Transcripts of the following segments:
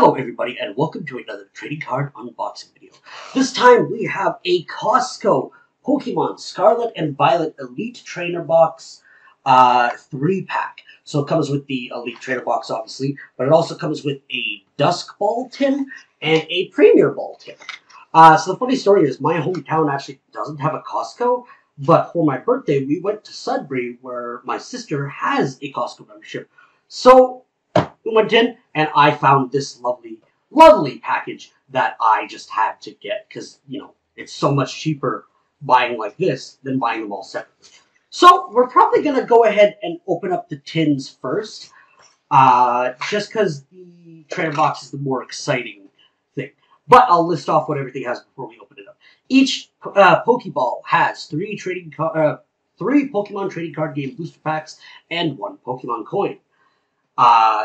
Hello everybody and welcome to another trading card unboxing video. This time we have a Costco Pokemon Scarlet and Violet Elite Trainer Box 3-pack. So it comes with the Elite Trainer Box obviously, but it also comes with a Dusk Ball tin and a Premier Ball tin. So the funny story is my hometown actually doesn't have a Costco, but for my birthday we went to Sudbury where my sister has a Costco membership. So we went in and I found this lovely package that I just had to get because, you know, it's so much cheaper buying like this than buying them all separately. So we're probably going to go ahead and open up the tins first just because the trainer box is the more exciting thing. But I'll list off what everything has before we open it up. Each Pokeball has three Pokemon trading card game booster packs and one Pokemon coin.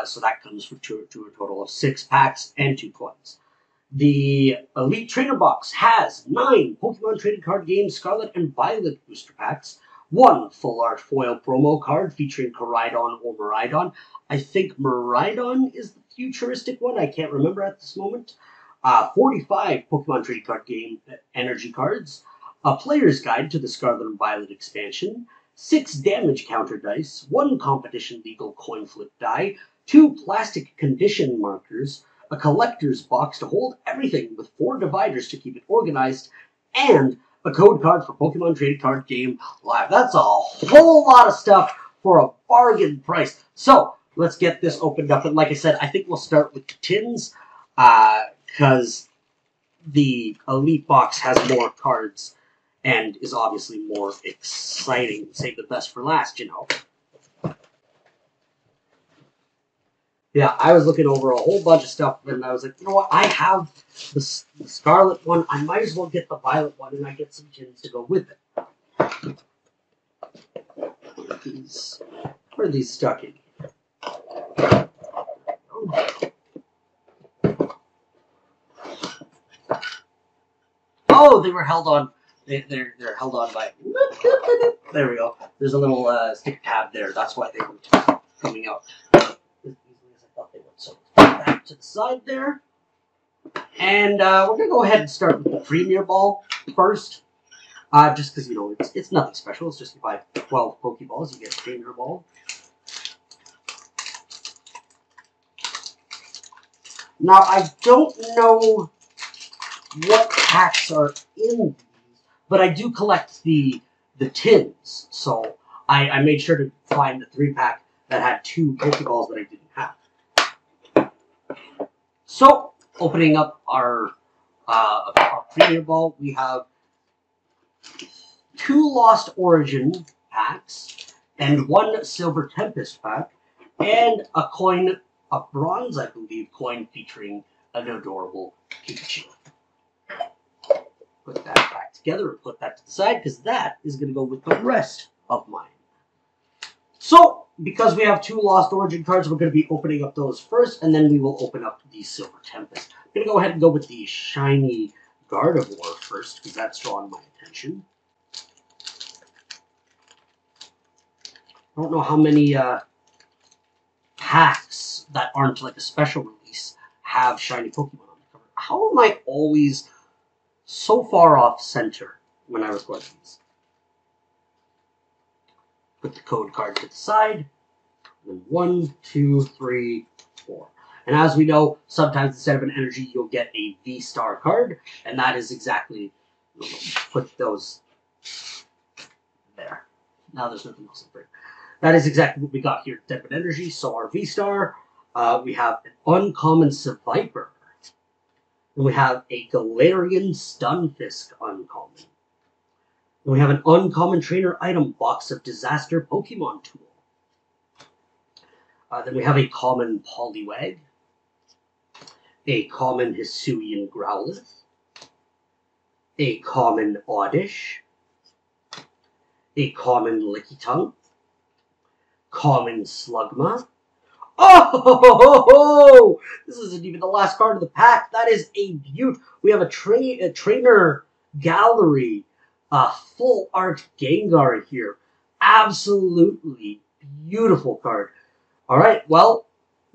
So that comes from to a total of 6 packs and 2 coins. The Elite Trainer Box has 9 Pokemon Trading Card Game Scarlet and Violet Booster Packs, 1 Full Art Foil Promo Card featuring Koraidon or Miraidon. I think Miraidon is the futuristic one. I can't remember at this moment. 45 Pokemon Trading Card Game Energy Cards, a Player's Guide to the Scarlet and Violet Expansion, 6 damage counter dice, 1 competition legal coin flip die, 2 plastic condition markers, a collector's box to hold everything with 4 dividers to keep it organized, and a code card for Pokemon Trading Card Game Live. That's a whole lot of stuff for a bargain price. So let's get this opened up. And like I said, I think we'll start with the tins because the Elite Box has more cards and is obviously more exciting. Save the best for last, you know. Yeah, I was looking over a whole bunch of stuff, and I was like, you know what? I have the Scarlet one. I might as well get the Violet one, and I get some tins to go with it. Where are these stuck in? Oh, they were held on. They're held on by... There we go. There's a little stick tab there. That's why they were coming out as easily as I thought they would. So back to the side there. And we're going to go ahead and start with the Premier Ball first. Just because, you know, it's nothing special. It's just you buy 12 Pokeballs, you get a Premier Ball. Now, I don't know what packs are in... But I do collect the tins, so I made sure to find the 3-pack that had 2 Pokeballs that I didn't have. So, opening up our Premier Ball, we have 2 Lost Origin packs, and 1 Silver Tempest pack, and a coin, a bronze, I believe, coin featuring an adorable Pikachu. Put that back together and put that to the side because that is going to go with the rest of mine. So, because we have 2 Lost Origin cards, we're going to be opening up those first, and then we will open up the Silver Tempest. I'm going to go ahead and go with the shiny Gardevoir first because that's drawing my attention. I don't know how many packs that aren't like a special release have shiny Pokemon on the cover. How am I always... so far off center when I record these. Put the code card to the side. And 1, 2, 3, 4. And as we know, sometimes instead of an energy, you'll get a V-star card. And that is exactly... Put those there. Now there's nothing else to bring. That is exactly what we got here instead of an energy. So our V-star, we have an uncommon Surviper. And we have a Galarian Stunfisk uncommon. And we have an uncommon trainer item box of disaster Pokemon tool. Then we have a common Poliwag. A common Hisuian Growlithe. A common Oddish. A common Lickitung. Common Slugma. Oh, this isn't even the last card of the pack. That is a beaut. We have a trainer gallery, a full art Gengar here. Absolutely beautiful card. All right, well,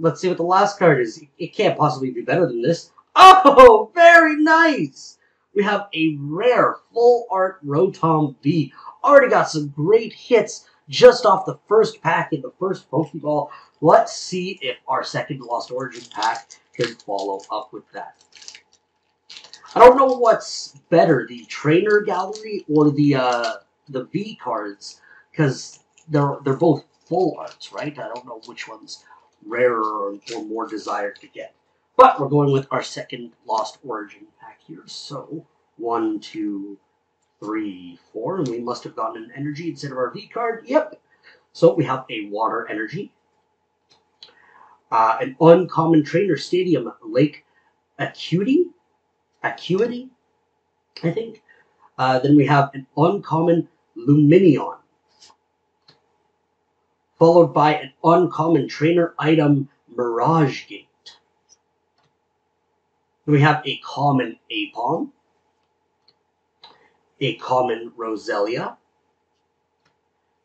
Let's see what the last card is. It can't possibly be better than this. Oh, very nice! We have a rare full art Rotom V. Already got some great hits just off the first pack in the first Pokeball. Let's see if our second Lost Origin pack can follow up with that. I don't know what's better, the Trainer Gallery or the V cards, because they're both full arts, right? I don't know which one's rarer or more desired to get. But we're going with our second Lost Origin pack here. So, 1, 2, 3, 4. And we must have gotten an energy instead of our V card. Yep. So we have a water energy. An uncommon trainer stadium, Lake Acuity, I think. Then we have an uncommon Luminion, followed by an uncommon trainer item, Mirage Gate. We have a common Apom, a common Roselia,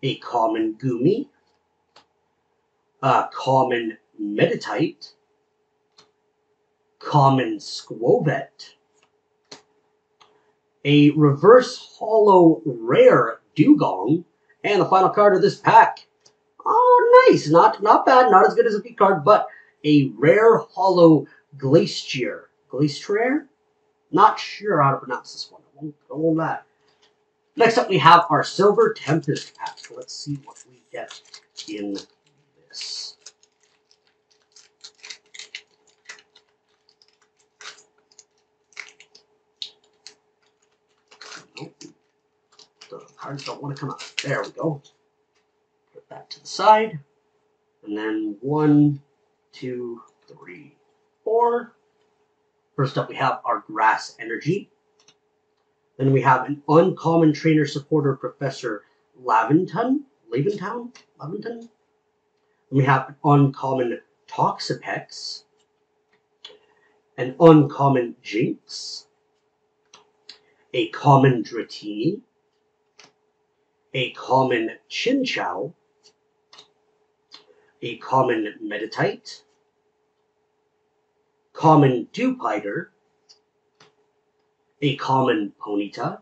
a common Goomy, a common Meditite, common Squovet, a reverse holo rare Dewgong, and the final card of this pack. Oh, nice! Not bad, not as good as a V card, but a rare holo Glacier? Not sure how to pronounce this one. I won't go on that. Next up, we have our Silver Tempest pack. Let's see what we get in this. Nope. The cards don't want to come out. There we go. Put that to the side. And then 1, 2, 3, 4. First up, we have our Grass Energy. Then we have an uncommon trainer supporter, Professor Laventon. Then we have an uncommon Toxapex, an uncommon Jinx, a common Dratini, a common Chinchou, a common Meditite, common Dewpider, a common Ponyta.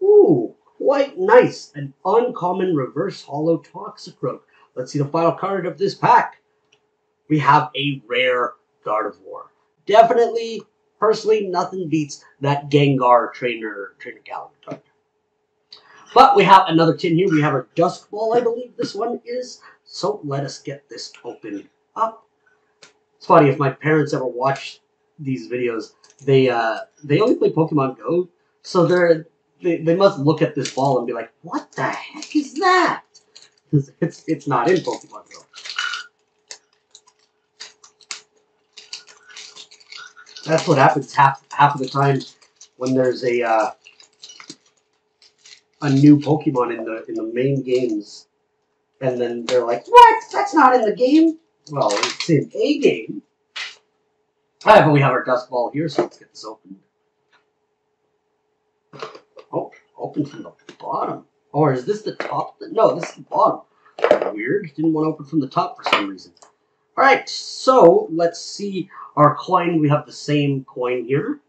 Ooh, quite nice. An uncommon reverse holo Toxicroak. Let's see the final card of this pack. We have a rare Gardevoir. Definitely, personally, nothing beats that Gengar trainer gallery card. But we have another tin here. We have our Dusk Ball, I believe this one is. So let us get this open up. It's funny, if my parents ever watch these videos, they only play Pokemon Go, so they must look at this ball and be like, "What the heck is that?" It's not in Pokemon Go. That's what happens half of the time when there's a new Pokemon in the main games, and then they're like, "What? That's not in the game." Well, it's in a game. All right, but we have our Dusk Ball here, so let's get this open. Oh, open from the bottom. Or is this the top? No, this is the bottom. Weird. Didn't want to open from the top for some reason. All right, so let's see our coin. We have the same coin here.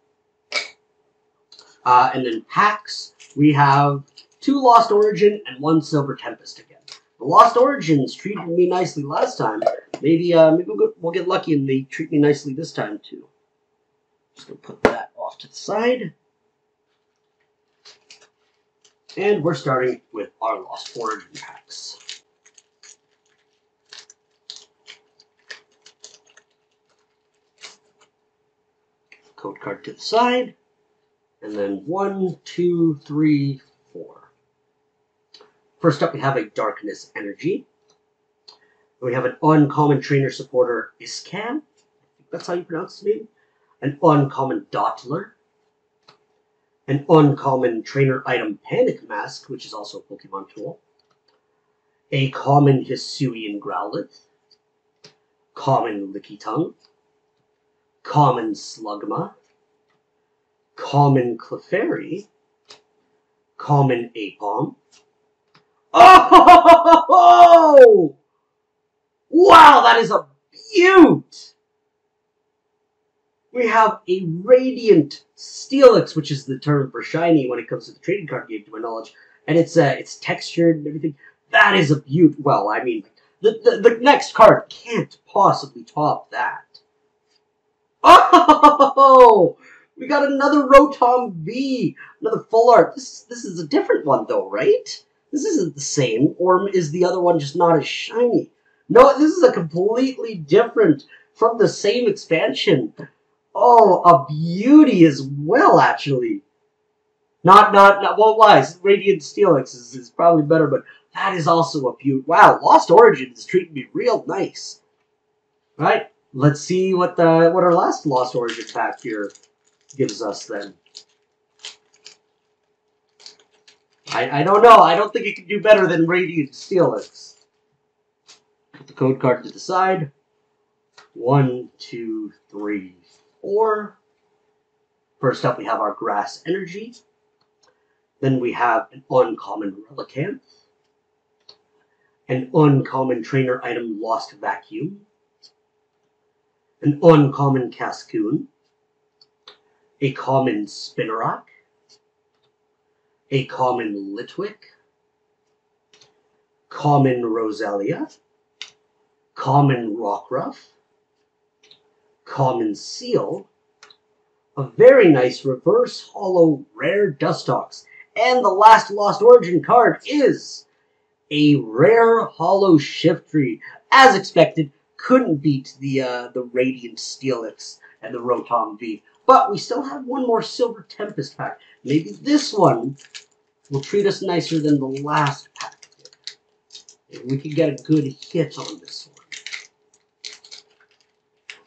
And then packs. We have 2 Lost Origin and 1 Silver Tempest again. The Lost Origins treated me nicely last time. Maybe we'll get lucky and they treat me nicely this time, too. Just going to put that off to the side. And we're starting with our Lost Origin packs. Code card to the side. And then 1, 2, 3, 4. First up, we have a Darkness Energy. We have an uncommon trainer supporter, Iskan. I think that's how you pronounce his name. An uncommon Dottler. An uncommon trainer item, Panic Mask, which is also a Pokemon tool. A common Hisuian Growlithe. Common Lickitung. Common Slugma. Common Clefairy. Common Apom. Oh! Wow, that is a beaut! We have a Radiant Steelix, which is the term for shiny when it comes to the trading card game, to my knowledge. And it's textured and everything. That is a beaut. Well, I mean, the next card can't possibly top that. Oh! We got another Rotom V, another full art. This is a different one though, right? This isn't the same, or is the other one just not as shiny? No, this is a completely different from the same expansion. Oh, a beauty as well, actually. Not well, why? Radiant Steelix is probably better, but that is also a beauty. Wow, Lost Origin is treating me real nice. All right, let's see what our last Lost Origin pack here gives us then. I don't know. I don't think it can do better than Radiant Steelix. Put the code card to the side. 1, 2, 3, 4. First up, we have our Grass Energy. Then we have an uncommon Relicanth. An uncommon trainer item, Lost Vacuum. An uncommon Cascoon. A common Spinarak, a common Litwick, common Roselia, common Rockruff, common Seal, a very nice reverse hollow rare Dustox, and the last Lost Origin card is a rare hollow Shiftry. As expected, couldn't beat the Radiant Steelix and the Rotom V. But we still have one more Silver Tempest pack. Maybe this one will treat us nicer than the last pack did. If we can get a good hit on this one.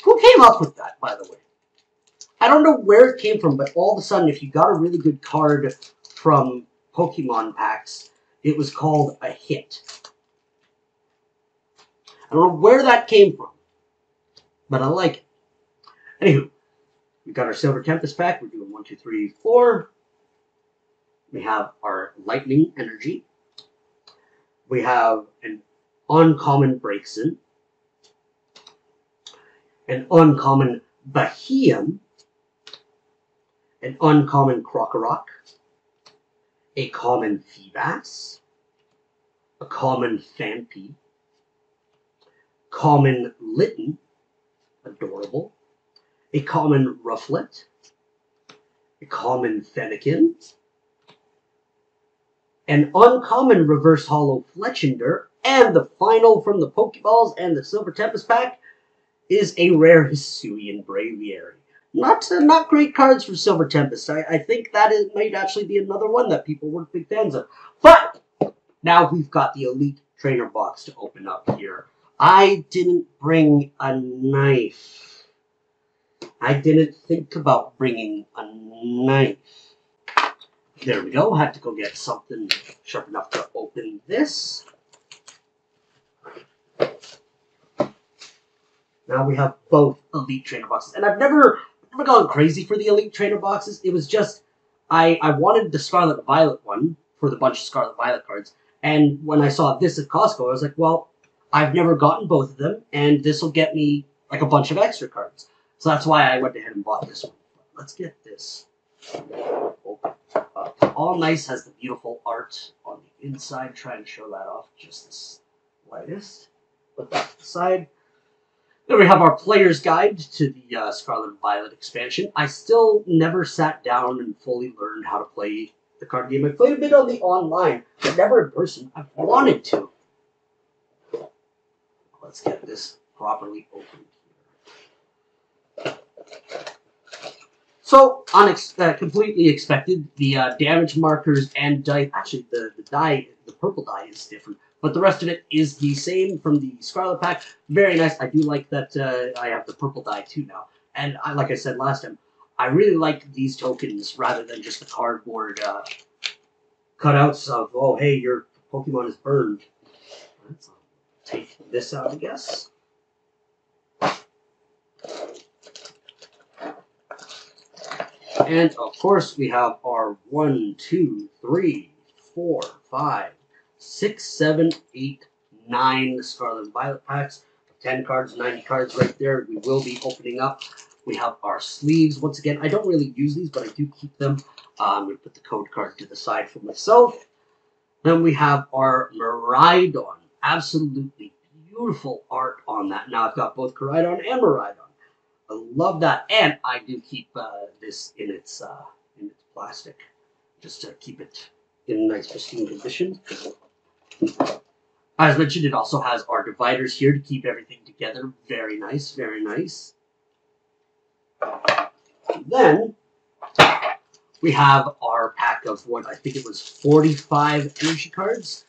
Who came up with that, by the way? I don't know where it came from, but all of a sudden, if you got a really good card from Pokemon packs, it was called a hit. I don't know where that came from, but I like it. Anywho. We got our Silver Tempest pack. We're doing 1, 2, 3, 4. We have our Lightning Energy. We have an uncommon Braixen, an uncommon Bahium, an uncommon Krokorok, a common Feebas, a common Phanpy, common Litten, adorable. A common Rufflet, a common Fennekin, an uncommon reverse hollow Fletchender, and the final from the Pokeballs and the Silver Tempest pack is a rare Hisuian Braviary. Not great cards for Silver Tempest. I think that might actually be another one that people weren't big fans of. But now we've got the Elite Trainer box to open up here. I didn't bring a knife. I didn't think about bringing a knife. There we go. I had to go get something sharp enough to open this. Now we have both Elite Trainer boxes. And I've never gone crazy for the Elite Trainer boxes. It was just, I wanted the Scarlet Violet one for the bunch of Scarlet Violet cards. And when I saw this at Costco, I was like, well, I've never gotten both of them. And this will get me like a bunch of extra cards. So that's why I went ahead and bought this one. Let's get this open up. All nice, has the beautiful art on the inside. Try and show that off just the lightest. Put that to the side. Then we have our player's guide to the Scarlet and Violet expansion. I still never sat down and fully learned how to play the card game. I played a bit on the online, but never in person. I wanted to. Let's get this properly opened. So, completely expected, the damage markers and die, actually the purple die is different, but the rest of it is the same from the Scarlet pack. Very nice. I do like that I have the purple die too now. And like I said last time, I really like these tokens rather than just the cardboard cutouts of, oh hey, your Pokemon is burned. Let's take this out, I guess. And, of course, we have our 1, 2, 3, 4, 5, 6, 7, 8, 9 Scarlet and Violet packs. 10 cards, 90 cards right there. We will be opening up. We have our sleeves. Once again, I don't really use these, but I do keep them. I'm going to put the code card to the side for myself. Then we have our Miraidon. Absolutely beautiful art on that. Now I've got both Koraidon and Miraidon. I love that. And I do keep this in its plastic, just to keep it in a nice pristine condition. As mentioned, it also has our dividers here to keep everything together. Very nice, very nice. And then we have our pack of what I think it was 45 energy cards.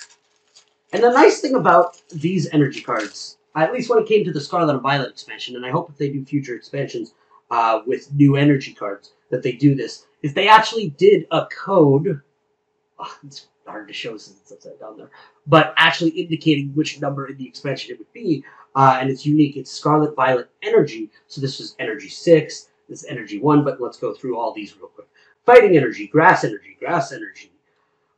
And the nice thing about these energy cards, at least when it came to the Scarlet and Violet expansion, and I hope if they do future expansions with new energy cards that they do this, is they actually did a code. Oh, it's hard to show since it's upside down there, but actually indicating which number in the expansion it would be, and it's unique. It's Scarlet Violet Energy. So this is Energy 6, this is Energy 1, but let's go through all these real quick. Fighting Energy, Grass Energy, Grass Energy,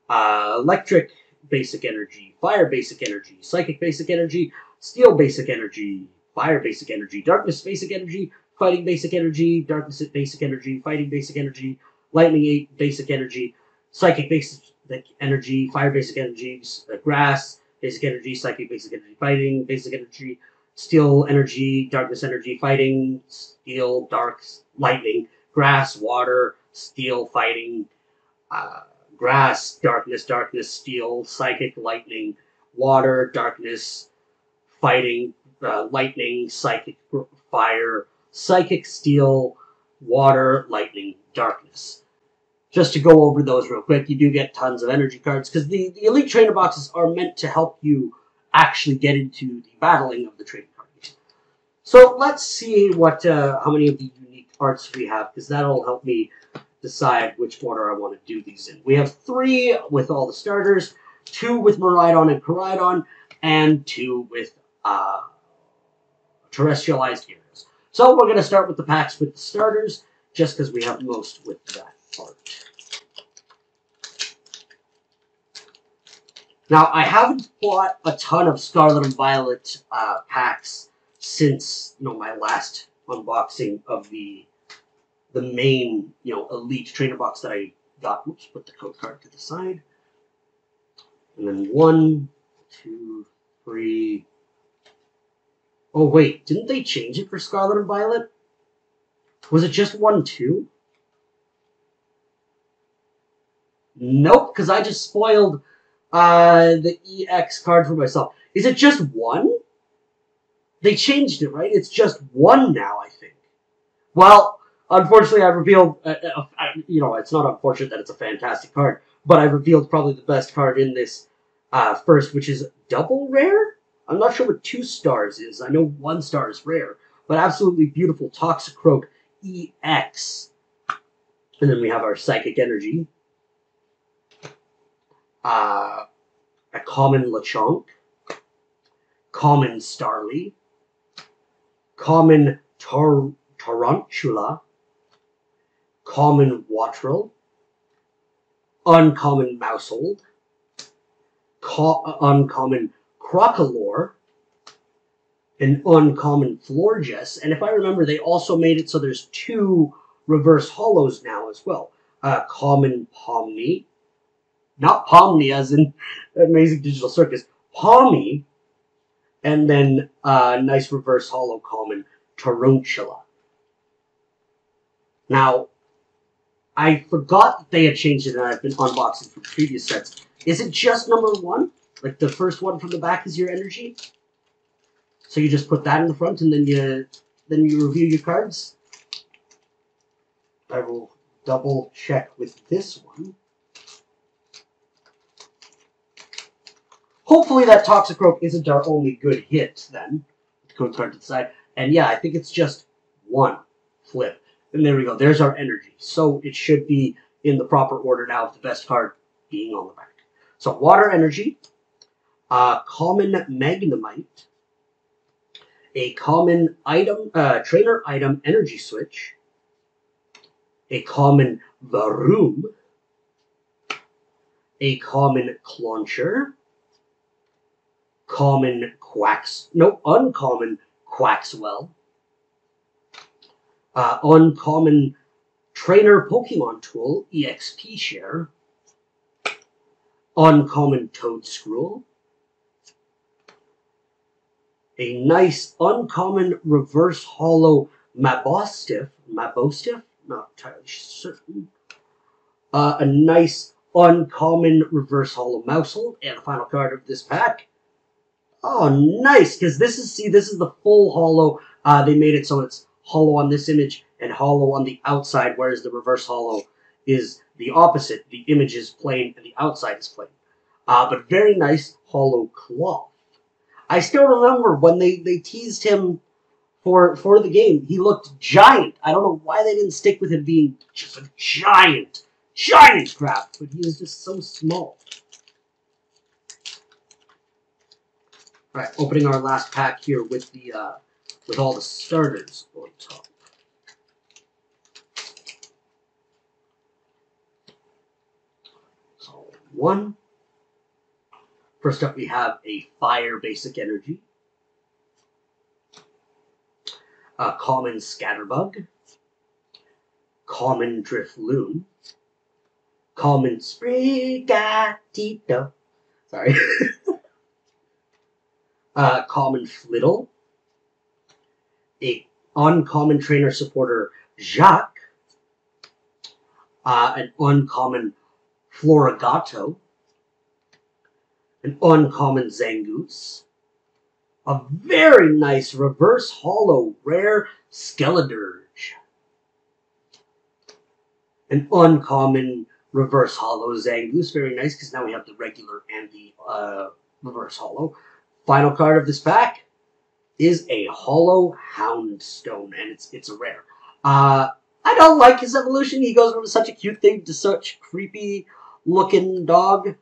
Electric Basic Energy, Fire Basic Energy, Psychic Basic Energy, Steel Basic Energy, Fire Basic Energy, Darkness Basic Energy, Fighting Basic Energy, Darkness Basic Energy, Fighting Basic Energy, Lightning 8 Basic Energy, Psychic Basic Energy, Fire Basic Energy, Grass Basic Energy, Psychic Basic Energy, Fighting Basic Energy, Steel Energy, Darkness Energy, Fighting, Steel, Dark, Lightning, Grass, Water, Steel, Fighting, Grass, Darkness, Darkness, Steel, Psychic, Lightning, Water, Darkness, Fighting, Lightning, Psychic, Fire, Psychic, Steel, Water, Lightning, Darkness. Just to go over those real quick, you do get tons of energy cards, because the Elite Trainer boxes are meant to help you actually get into the battling of the trading card game. So let's see what how many of the unique arts we have, because that'll help me decide which order I want to do these in. We have 3 with all the starters, 2 with Miraidon and Koraidon, and 2 with terrestrialized heroes. So we're going to start with the packs with the starters, just because we have most with that art. Now, I haven't bought a ton of Scarlet and Violet packs since, you know, my last unboxing of the main, you know, Elite Trainer box that I got. Oops, put the code card to the side. And then 1, 2, 3. Oh, wait, didn't they change it for Scarlet and Violet? Was it just 1, 2? Nope, because I just spoiled the EX card for myself. Is it just 1? They changed it, right? It's just 1 now, I think. Well, unfortunately, I revealed, you know, it's not unfortunate that it's a fantastic card, but I revealed probably the best card in this first, which is double rare? I'm not sure what 2 stars is. I know 1 star is rare, but absolutely beautiful Toxicroak EX. And then we have our Psychic Energy. A common Lechonk, common Starly, common Tarantula, common Watrel, uncommon Mousehold, uncommon Crocolore, an uncommon Florges, and if I remember, they also made it so there's 2 reverse holos now as well. Common Pomni. Not Pomni as in Amazing Digital Circus, Pomni, and then nice reverse holo common Tarantula. Now, I forgot that they had changed it, and I've been unboxing from previous sets. Is it just number 1? Like the first one from the back is your energy? So you just put that in the front, and then you review your cards. I will double check with this one. Hopefully that Toxicroak isn't our only good hit, then. Code card to the side. And yeah, I think it's just 1 flip. And there we go. There's our energy. So it should be in the proper order now, with the best card being on the back. So water energy, common Magnemite, a common item, trainer item energy switch, a common Varum, a common Clauncher, common Quacks, no, uncommon Quaxwell. Uncommon Trainer Pokemon Tool, EXP Share. Uncommon Toadscruel. A nice uncommon reverse hollow Mabostiff, not entirely certain. A nice uncommon reverse hollow Mousel, and the final card of this pack. Oh, nice, because this is, see, this is the full hollow. They made it so it's hollow on this image and hollow on the outside, whereas the reverse hollow is the opposite. The image is plain and the outside is plain. But very nice hollow cloth. I still remember when they teased him for the game. He looked giant. I don't know why they didn't stick with him being just a giant crab, but he was just so small. All right, opening our last pack here with the with all the starters on top. So one. First up, we have a Fire Basic Energy, a Common Scatterbug, Common Drifloon, Common Sprigatito, sorry, Common Flittle, a Uncommon Trainer Supporter Jacques, an Uncommon Floragato, an uncommon Zangoose, a very nice reverse hollow rare Skeledirge, an uncommon reverse hollow Zangoose, very nice because now we have the regular and the reverse hollow. Final card of this pack is a hollow Houndstone, and it's a rare. I don't like his evolution. He goes from such a cute thing to such creepy looking dog.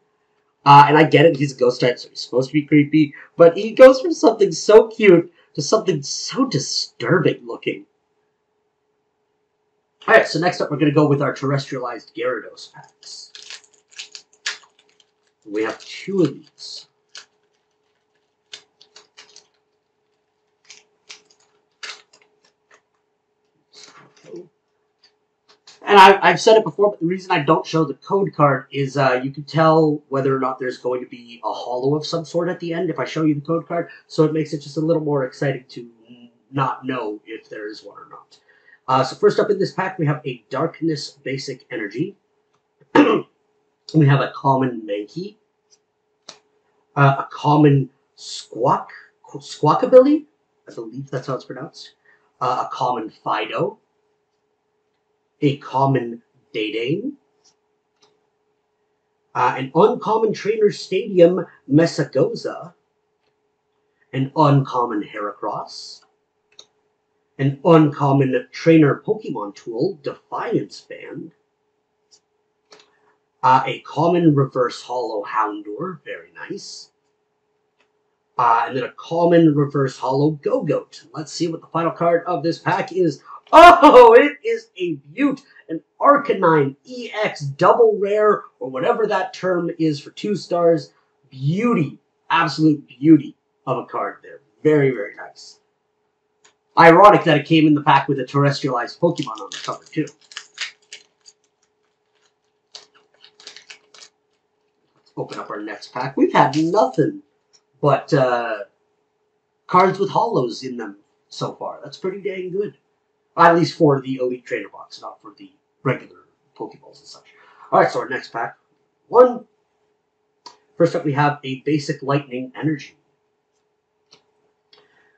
And I get it, he's a ghost type, so he's supposed to be creepy, but he goes from something so cute to something so disturbing looking. Alright, so next up we're going to go with our terrestrialized Gyarados packs. We have two of these. And I've said it before, but the reason I don't show the code card is you can tell whether or not there's going to be a hollow of some sort at the end if I show you the code card, so it makes it just a little more exciting to not know if there is one or not. So first up in this pack, we have a Darkness Basic Energy. We have a common Mankey, a common Squawkabilly, I believe that's how it's pronounced, a common Fido, a common Daydane, an uncommon Trainer Stadium Mesagoza, an uncommon Heracross, an uncommon Trainer Pokemon Tool Defiance Band, a common reverse hollow Houndour, very nice, and then a common reverse hollow Go-Goat. Let's see what the final card of this pack is. Oh, it is a beaut, an Arcanine EX double rare, or whatever that term is for 2 stars. Beauty, absolute beauty of a card there. Very, very nice. Ironic that it came in the pack with a terrestrialized Pokemon on the cover, too. Let's open up our next pack. We've had nothing but cards with hollows in them so far. That's pretty dang good. At least for the Elite Trainer box, not for the regular Pokeballs and such. Alright, so our next pack. One. First up, we have a Basic Lightning Energy.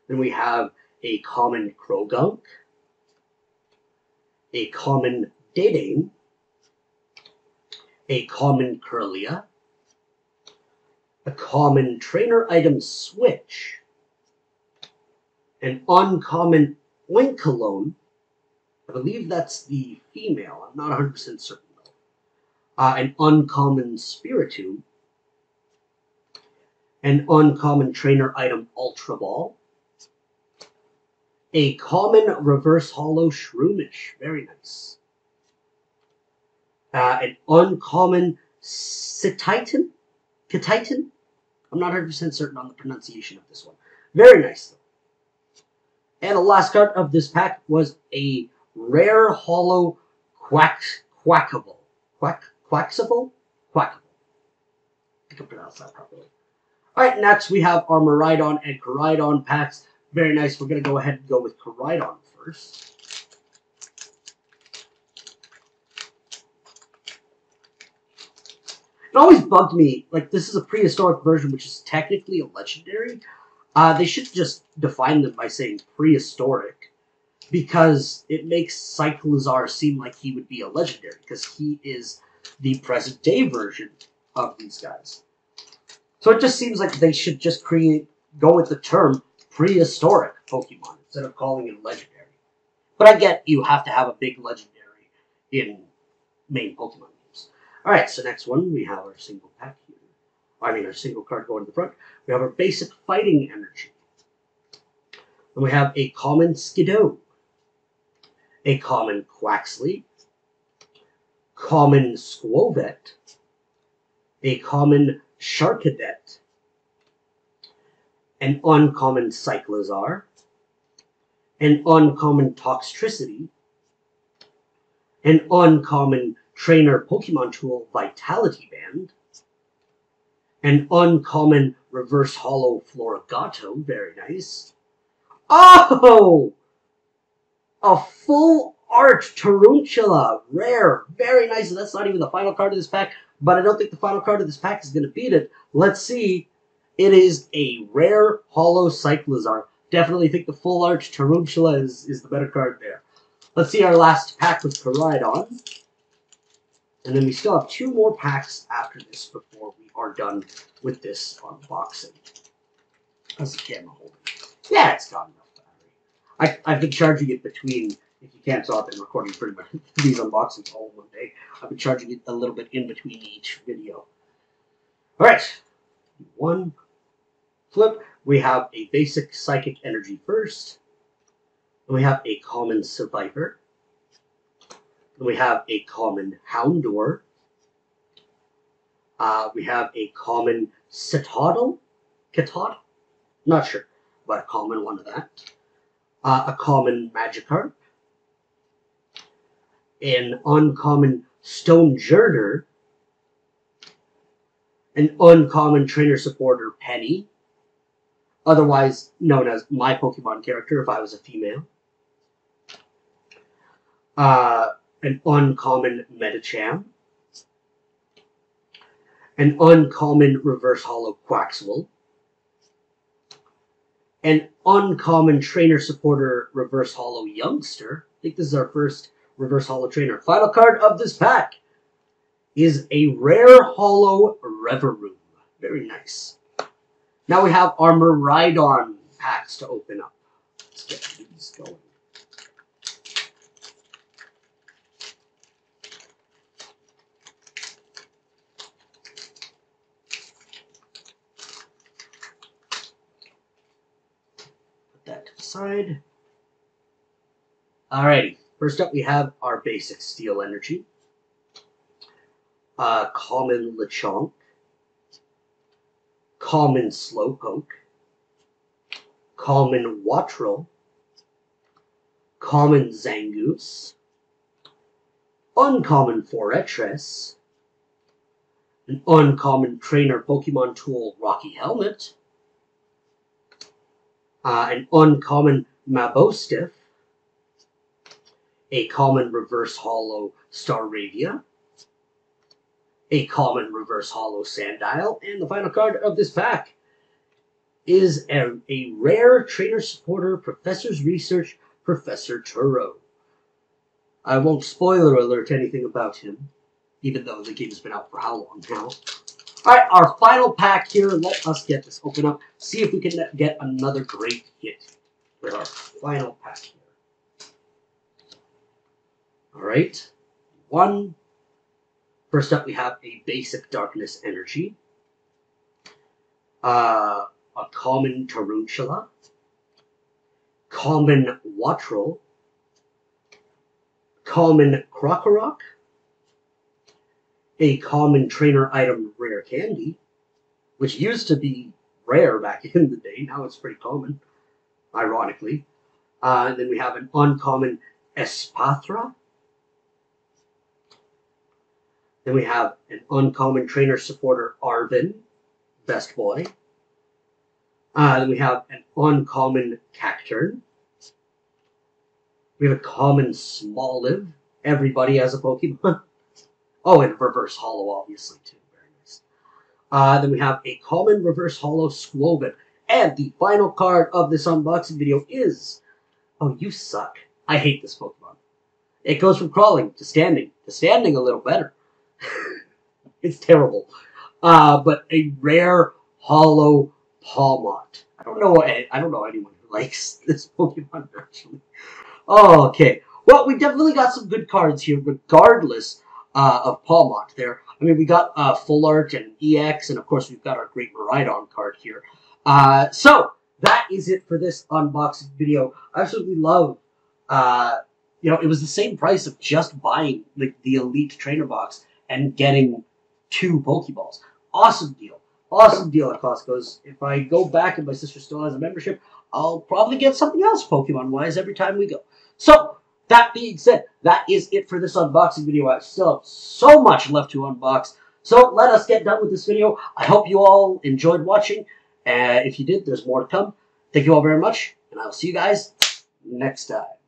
Then we have a common Krogunk, a common Daydane, a common Kirlia, a common Trainer Item Switch, an uncommon Oinkalone, I believe that's the female, I'm not 100% certain though. An uncommon Spiritomb, an uncommon Trainer Item Ultra Ball, a common reverse hollow Shroomish, very nice. An uncommon Kititan? I'm not 100% certain on the pronunciation of this one. Very nice though. And the last card of this pack was a rare hollow Quaxable? I can pronounce that properly. Alright, next we have our Miraidon and Koraidon packs. Very nice. We're going to go ahead and go with Koraidon first. It always bugged me, like, this is a prehistoric version, which is technically a legendary. They should just define them by saying prehistoric, because it makes Cyclozar seem like he would be a legendary, because he is the present-day version of these guys. So it just seems like they should just go with the term prehistoric Pokemon instead of calling it legendary. But I get you have to have a big legendary in main Pokemon. Alright, so next one, we have our single pack here. I mean, our single card going to the front. We have our basic fighting energy. And we have a common Skidoo, a common Quaxly, common Squovet, a common Sharkadet, an uncommon Cyclozar, an uncommon Toxtricity, an uncommon Trainer Pokemon Tool Vitality Band, an uncommon Reverse Hollow Floragato, very nice. Oh! A full art Tarantula, rare, very nice. That's not even the final card of this pack, but I don't think the final card of this pack is going to beat it. Let's see. It is a rare Hollow Cyclozar. Definitely think the full art Tarantula is the better card there. Let's see our last pack with Koraidon. And then we still have two more packs after this before we are done with this unboxing. How's the camera holding? Yeah, it's got enough battery. I've been charging it between, if you can't tell, I've been recording pretty much these unboxings all in one day. I've been charging it a little bit in between each video. Alright. One flip. We have a basic psychic energy first. And we have a common Surviper. We have a common Houndour. We have a common Citadel? Citadel? Not sure, but a common one of that. A common Magikarp. An uncommon Stonejerder. An uncommon Trainer Supporter Penny. Otherwise known as my Pokemon character if I was a female. An uncommon Medicham, an uncommon Reverse Hollow Quaxle, an uncommon Trainer Supporter Reverse Hollow Youngster. I think this is our first Reverse Hollow Trainer. Final card of this pack is a rare Hollow Reverie. Very nice. Now we have our Miraidon packs to open up. Let's get these going. Side. Alrighty, first up we have our basic Steel Energy, common Lechonk, common Slowpoke, common Watrel, common Zangoose, uncommon Forretress, an uncommon Trainer Pokemon Tool Rocky Helmet, an uncommon Mabostiff, a common Reverse Hollow Staravia, a common Reverse Hollow Sandile, and the final card of this pack is a rare Trainer Supporter Professor's Research Professor Turo. I won't spoiler alert anything about him, even though the game has been out for how long now. Alright, our final pack here. Let us get this open up. See if we can get another great hit with our final pack here. Alright. One. First up, we have a basic Darkness Energy. A common Tarantula. Common Watrel. Common Krokorok. A common trainer item, Rare Candy, which used to be rare back in the day. Now it's pretty common, ironically. And then we have an uncommon Espatra. Then we have an uncommon trainer supporter, Arvin, best boy. Then we have an uncommon Cacturne. We have a common Smoliv. Everybody has a Pokemon. Oh, and reverse holo, obviously, too. Very nice. Then we have a common reverse holo Squobit. And the final card of this unboxing video is... Oh, you suck. I hate this Pokemon. It goes from crawling to standing. To standing a little better. It's terrible. But a rare holo Pawmot. I don't know anyone who likes this Pokemon, actually. Oh, okay. Well, we definitely got some good cards here, regardless of Pawmot there. I mean, we got Full Art and EX, and of course we've got our great Miraidon card here. So, that is it for this unboxing video. I absolutely love, you know, it was the same price of just buying like the Elite Trainer Box and getting 2 Pokeballs. Awesome deal. Awesome deal at Costco's. If I go back and my sister still has a membership, I'll probably get something else Pokemon-wise every time we go. So, that being said, that is it for this unboxing video. I still have so much left to unbox. So, let us get done with this video. I hope you all enjoyed watching. If you did, there's more to come. Thank you all very much, and I'll see you guys next time.